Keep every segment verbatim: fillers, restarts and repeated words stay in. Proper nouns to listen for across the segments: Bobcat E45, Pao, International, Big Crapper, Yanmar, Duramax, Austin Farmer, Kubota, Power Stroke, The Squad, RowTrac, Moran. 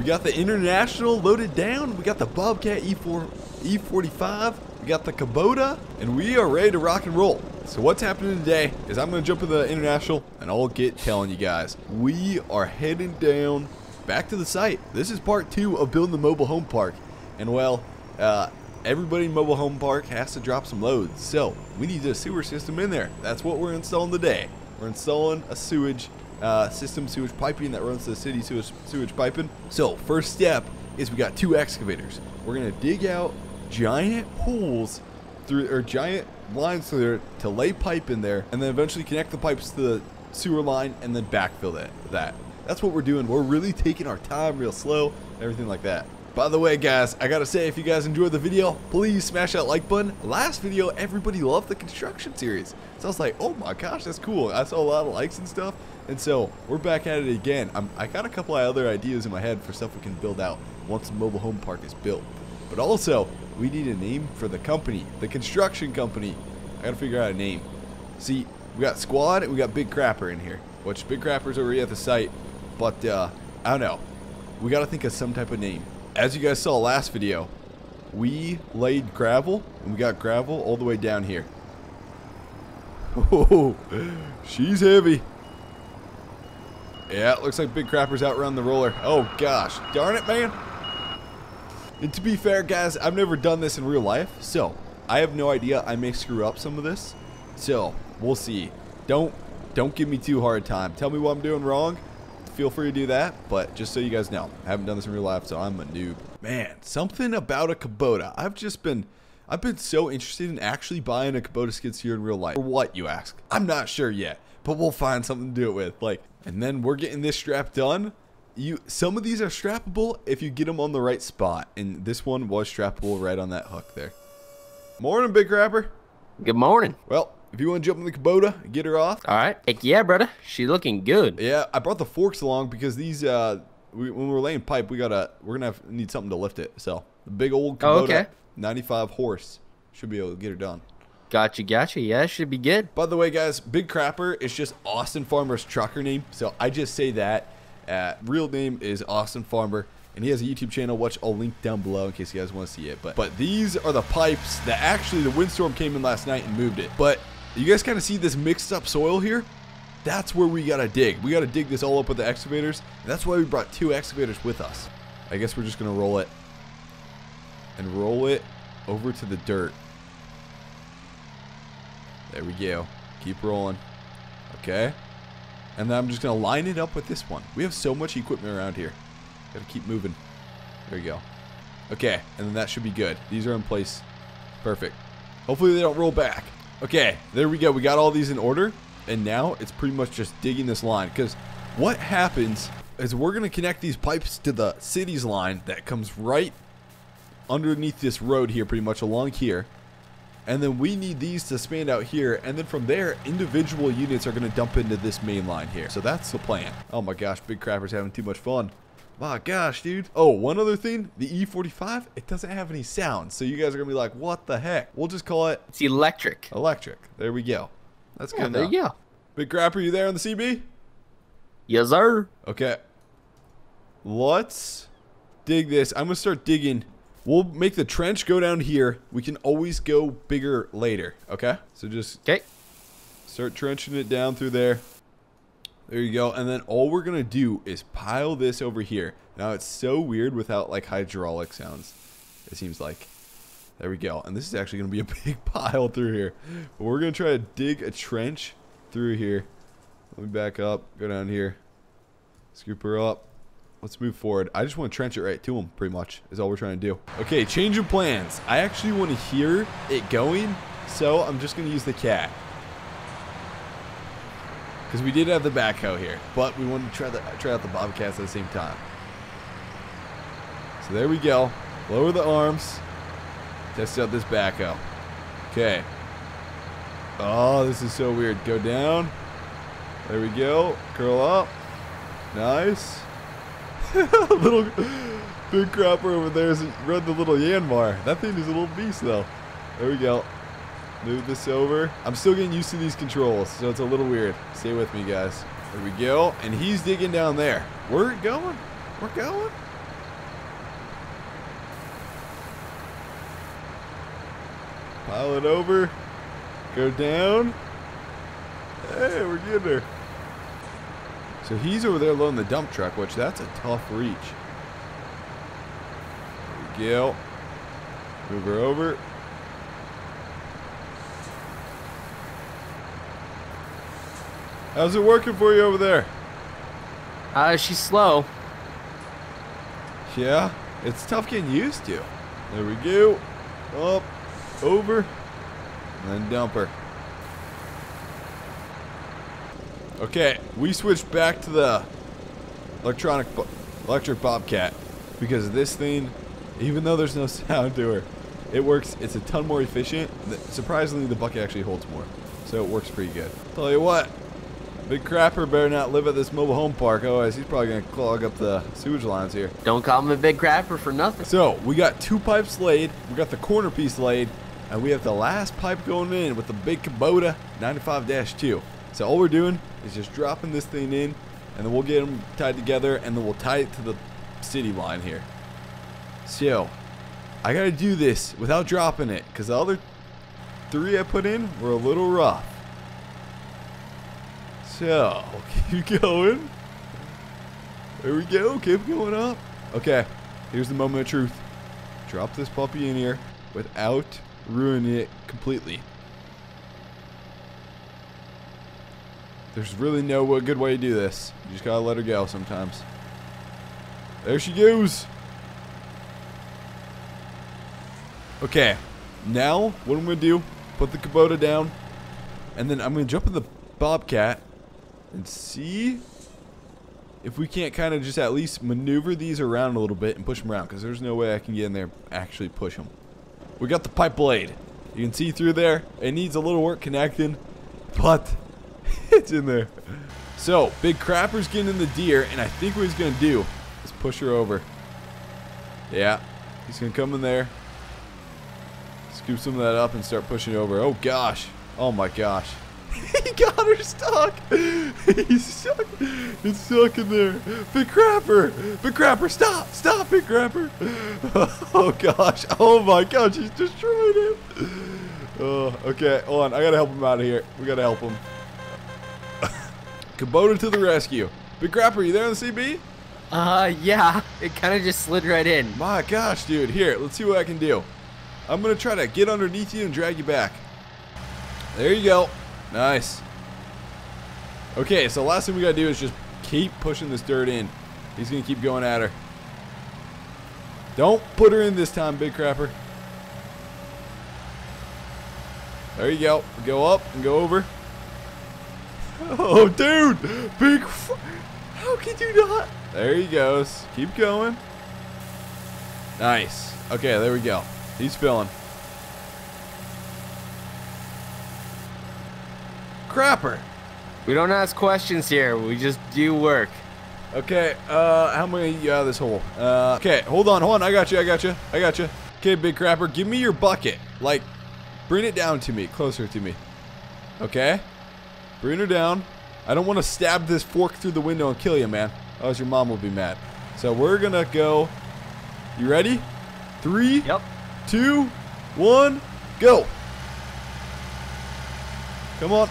We got the International loaded down. We got the Bobcat E forty-five. We got the Kubota, and we are ready to rock and roll. So what's happening today is I'm going to jump in the International, and I'll get telling you guys. We are heading down back to the site. This is part two of building the mobile home park. And, well, uh, everybody in mobile home park has to drop some loads. So we need a sewer system in there. That's what we're installing today. We're installing a sewage uh, system, sewage piping that runs to the city sewage, sewage piping. So first step is we got two excavators. We're going to dig out giant pools through, or giant lines through there to lay pipe in there, and then eventually connect the pipes to the sewer line and then backfill that. that. That's what we're doing. We're really taking our time real slow, everything like that. By the way, guys, I gotta say, if you guys enjoyed the video, please smash that like button. Last video, everybody loved the construction series. So I was like, oh my gosh, that's cool. I saw a lot of likes and stuff. And so we're back at it again. I'm, I got a couple of other ideas in my head for stuff we can build out once the mobile home park is built. But also, we need a name for the company, the construction company. I gotta figure out a name. See, we got Squad and we got Big Crapper in here, which Big Crapper's already at the site, but uh, I don't know. We gotta think of some type of name. As you guys saw last video, we laid gravel, and we got gravel all the way down here. Oh, she's heavy. Yeah, it looks like Big Crapper's out running the roller. Oh gosh, darn it, man. And to be fair, guys, I've never done this in real life, so I have no idea. I may screw up some of this, so we'll see. Don't don't give me too hard a time. Tell me what I'm doing wrong. Feel free to do that, but just so you guys know, I haven't done this in real life, so I'm a noob. Man, something about a Kubota. I've just been, I've been so interested in actually buying a Kubota skid steer in real life. For what, you ask? I'm not sure yet, but we'll find something to do it with. Like, and then we're getting this strap done. You, some of these are strappable if you get them on the right spot, and this one was strappable right on that hook there. Morning, Big Crapper. Good morning. Well, if you want to jump in the Kubota, get her off. All right. Heck yeah, brother. She's looking good. Yeah, I brought the forks along because these, uh, we, when we're laying pipe, we gotta, we're gonna have, need something to lift it. So the big old Kubota, oh, okay. ninety-five horse, should be able to get her done. Gotcha, gotcha. Yeah, should be good. By the way, guys, Big Crapper is just Austin Farmer's trucker name, so I just say that. Uh, real name is Austin Farmer, and he has a YouTube channel, which I'll link down below in case you guys want to see it. But but these are the pipes that actually the windstorm came in last night and moved it. But you guys kind of see this mixed up soil here? That's where we got to dig. We got to dig this all up with the excavators. And that's why we brought two excavators with us. I guess we're just going to roll it and roll it over to the dirt. There we go. Keep rolling. Okay. And then I'm just going to line it up with this one. We have so much equipment around here. Got to keep moving. There we go. Okay, and then that should be good. These are in place. Perfect. Hopefully they don't roll back. Okay, there we go. We got all these in order. And now it's pretty much just digging this line. Because what happens is we're going to connect these pipes to the city's line that comes right underneath this road here, pretty much along here. And then we need these to span out here. And then from there, individual units are going to dump into this main line here. So that's the plan. Oh my gosh, Big Crapper's having too much fun. My gosh, dude. Oh, one other thing. The E forty-five, it doesn't have any sound. So you guys are going to be like, what the heck? We'll just call it... It's electric. Electric. There we go. That's yeah, good there enough. You go. Big Crapper, you there on the C B? Yes, sir. Okay. Let's dig this. I'm going to start digging... We'll make the trench go down here. We can always go bigger later, okay? So just okay. Start trenching it down through there. There you go. And then all we're going to do is pile this over here. Now, it's so weird without, like, hydraulic sounds, it seems like. There we go. And this is actually going to be a big pile through here. But we're going to try to dig a trench through here. Let me back up. Go down here. Scoop her up. Let's move forward. I just want to trench it right to them, pretty much, is all we're trying to do. Okay, change of plans. I actually want to hear it going, so I'm just going to use the cat. Because we did have the backhoe here, but we wanted to try, the, try out the Bobcats at the same time. So there we go. Lower the arms. Test out this backhoe. Okay. Oh, this is so weird. Go down. There we go. Curl up. Nice. Little Big Crapper over there is run the little Yanmar. That thing is a little beast, though. There we go. Move this over. I'm still getting used to these controls, so it's a little weird. Stay with me, guys. There we go. And he's digging down there. We're going. We're going. pile it over, go down. Hey, we're getting there. So he's over there loading the dump truck, which that's a tough reach. There we go. Move her over. How's it working for you over there? Uh, she's slow. Yeah, it's tough getting used to. There we go. Up, over, and then dump her. Okay, we switched back to the electronic bo electric Bobcat because this thing, even though there's no sound to her, it works. It's a ton more efficient. Surprisingly, the bucket actually holds more, so it works pretty good. Tell you what, Big Crapper better not live at this mobile home park, otherwise he's probably gonna clog up the sewage lines here. Don't call him a Big Crapper for nothing. So we got two pipes laid, we got the corner piece laid, and we have the last pipe going in with the big Kubota ninety-five dash two. So all we're doing is just dropping this thing in, and then we'll get them tied together, and then we'll tie it to the city line here. So I gotta do this without dropping it, because the other three I put in were a little rough. So keep going. There we go. Keep going up. Okay, here's the moment of truth. Drop this puppy in here without ruining it completely. There's really no good way to do this. You just gotta let her go sometimes. There she goes. Okay, now what I'm gonna do, put the Kubota down, and then I'm gonna jump in the Bobcat and see if we can't kind of just at least maneuver these around a little bit and push them around, because there's no way I can get in there and actually push them. We got the pipe blade. You can see through there. It needs a little work connecting, but it's in there. So Big Crapper's getting in the deer, and I think what he's gonna do is push her over. Yeah, he's gonna come in there, scoop some of that up, and start pushing over. Oh gosh, oh my gosh. He got her stuck. He's stuck. It's stuck in there. Big Crapper, Big Crapper, stop, stop, Big Crapper. Oh gosh, oh my gosh, he's destroyed it. Oh, okay, hold on, I gotta help him out of here. We gotta help him. Kubota to the rescue. Big Crapper, are you there on the C B? Uh, yeah. It kind of just slid right in. My gosh, dude. Here, let's see what I can do. I'm going to try to get underneath you and drag you back. There you go. Nice. Okay, so last thing we got to do is just keep pushing this dirt in. He's going to keep going at her. Don't put her in this time, Big Crapper. There you go. Go up and go over. Oh, dude! Big... F How could you not? There he goes. Keep going. Nice. Okay, there we go. He's filling. Crapper! We don't ask questions here. We just do work. Okay, uh, how many you out of this hole? Uh, okay, hold on, hold on. I got you, I got you, I got you. Okay, Big Crapper, give me your bucket. Like, bring it down to me, closer to me. Okay? Bring her down. I don't want to stab this fork through the window and kill you, man. Otherwise, your mom will be mad. So we're going to go. You ready? Three, yep. two, one, go. Come on.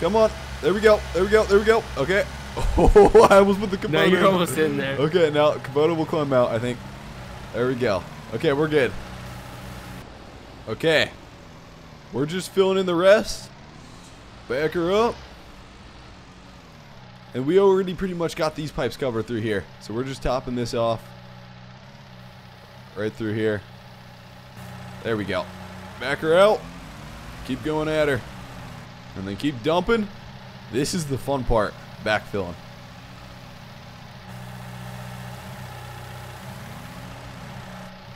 Come on. There we go. There we go. There we go. Okay. Oh, I almost put the Kubota. No, you're almost in there. Okay, now Kubota will climb out, I think. There we go. Okay, we're good. Okay. We're just filling in the rest. Back her up. And we already pretty much got these pipes covered through here. So we're just topping this off. Right through here. There we go. Back her out. Keep going at her. And then keep dumping. This is the fun part. Backfilling.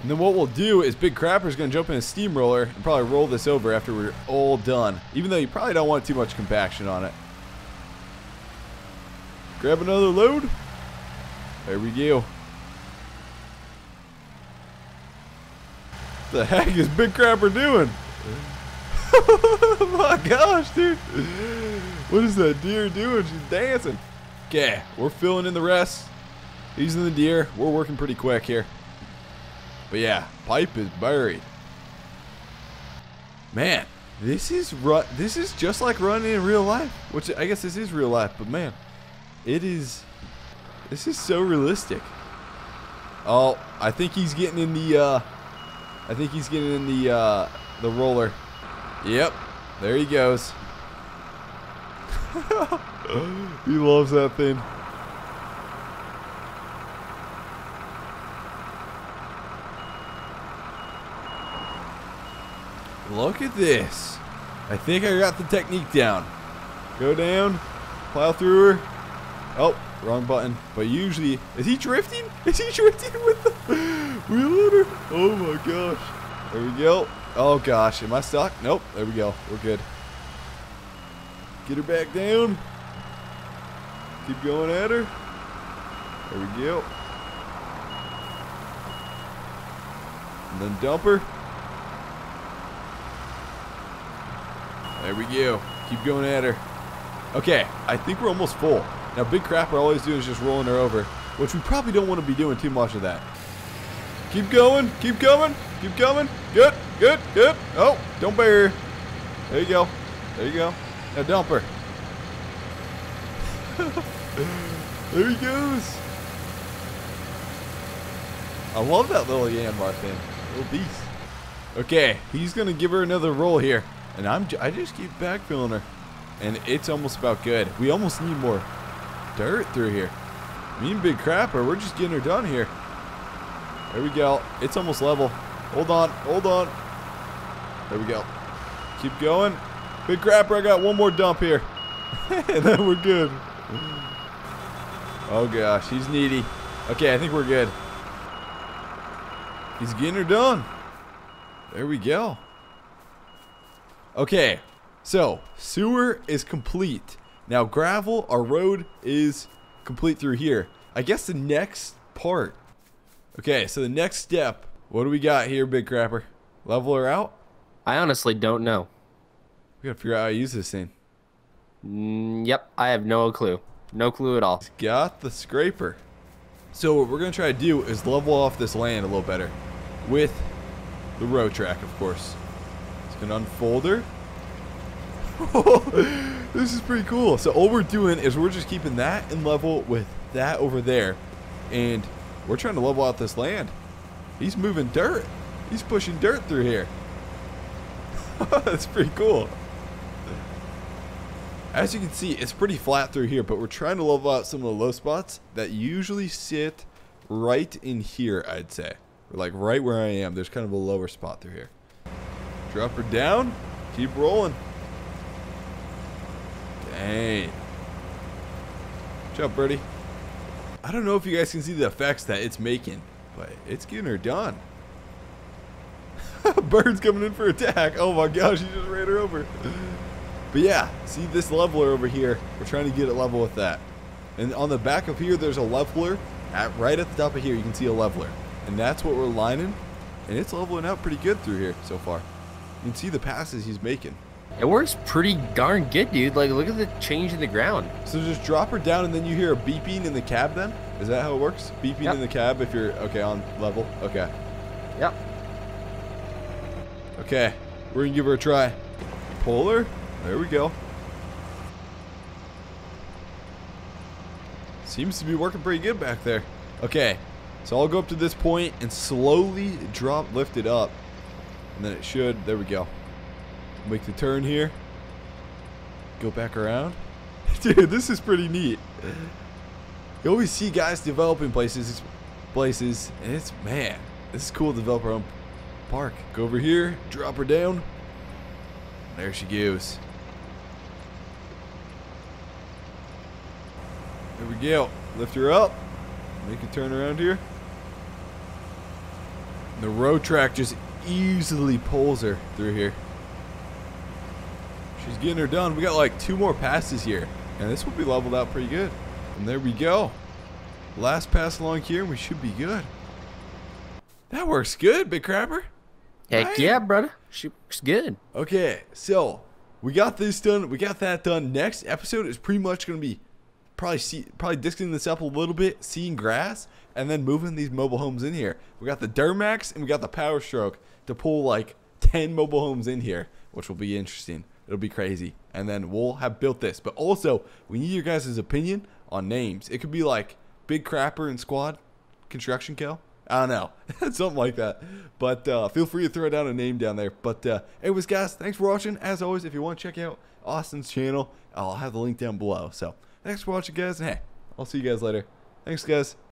And then what we'll do is Big Crapper's going to jump in a steamroller and probably roll this over after we're all done. Even though you probably don't want too much compaction on it. Grab another load. There we go. What the heck is Big Crapper doing? My gosh, dude. What is that deer doing? She's dancing. Okay, we're filling in the rest. He's in the deer. We're working pretty quick here. But yeah, pipe is buried. Man, this is ru this is just like running in real life, which I guess this is real life, but man, it is, this is so realistic. Oh, I think he's getting in the, uh, I think he's getting in the, uh, the roller. Yep, there he goes. He loves that thing. Look at this. I think I got the technique down. Go down, plow through her. Oh, wrong button. But usually, is he drifting? Is he drifting with the wheel loader? Oh my gosh. There we go. Oh gosh, am I stuck? Nope, there we go. We're good. Get her back down. Keep going at her. There we go. And then dump her. There we go. Keep going at her. Okay, I think we're almost full. Now, Big Crapper always do is just rolling her over, which we probably don't want to be doing too much of that. Keep going. Keep going. Keep going. Good. Good. Good. Oh, don't bury her. There you go. There you go. Now dump her. There he goes. I love that little Yanmar thing. Little beast. Okay, he's going to give her another roll here. And I'm j I just keep backfilling her. And it's almost about good. We almost need more dirt through here. Me and Big Crapper, we're just getting her done here. There we go. It's almost level. Hold on. Hold on. There we go. Keep going. Big Crapper, I got one more dump here. And then we're good. Oh, gosh. He's needy. Okay, I think we're good. He's getting her done. There we go. Okay, so sewer is complete. Now gravel, our road is complete through here. I guess the next part. Okay, so the next step. What do we got here, Big Crapper? Level her out? I honestly don't know. We gotta figure out how to use this thing. Mm, yep, I have no clue. No clue at all. He's got the scraper. So what we're gonna try to do is level off this land a little better. With the RowTrac, of course. An unfolder. This is pretty cool. So all we're doing is we're just keeping that in level with that over there, and we're trying to level out this land. He's moving dirt. He's pushing dirt through here. That's pretty cool. As you can see, it's pretty flat through here, but we're trying to level out some of the low spots that usually sit right in here. I'd say, like right where I am, there's kind of a lower spot through here. Drop her down. Keep rolling. Dang. Good job, Birdie. I don't know if you guys can see the effects that it's making, but it's getting her done. Bird's coming in for attack. Oh my gosh, he just ran her over. But yeah, see this leveler over here? We're trying to get it level with that. And on the back of here, there's a leveler. At, right at the top of here, you can see a leveler. And that's what we're lining. And it's leveling out pretty good through here so far. You can see the passes he's making. It works pretty darn good, dude. Like, look at the change in the ground. So just drop her down, and then you hear a beeping in the cab then? Is that how it works? Beeping yep. in the cab if you're, okay, on level? Okay. Yep. Okay. We're going to give her a try. Pull her. There we go. Seems to be working pretty good back there. Okay. So I'll go up to this point and slowly drop, lift it up. And then it should, there we go. Make the turn here. Go back around. Dude, this is pretty neat. You always see guys developing places, places, and it's, man, this is cool to develop our own park. Go over here, drop her down. There she goes. There we go. Lift her up. Make a turn around here. The RowTrac just easily pulls her through here. She's getting her done. We got like two more passes here, and this will be leveled out pretty good. And there we go. Last pass along here, and we should be good. That works good, Big Crapper. Heck right. Yeah, brother. She works good. Okay, so we got this done. We got that done. Next episode is pretty much going to be probably see, probably disking this up a little bit, seeing grass, and then moving these mobile homes in here. We got the Duramax and we got the Power Stroke to pull like ten mobile homes in here, which will be interesting. It'll be crazy. And then we'll have built this. But also, we need your guys' opinion on names. It could be like Big Crapper and Squad Construction Cal. I don't know. Something like that. But uh, feel free to throw down a name down there. But uh, anyways, guys, thanks for watching. As always, if you want to check out Austin's channel, I'll have the link down below. So thanks for watching, guys. And hey, I'll see you guys later. Thanks, guys.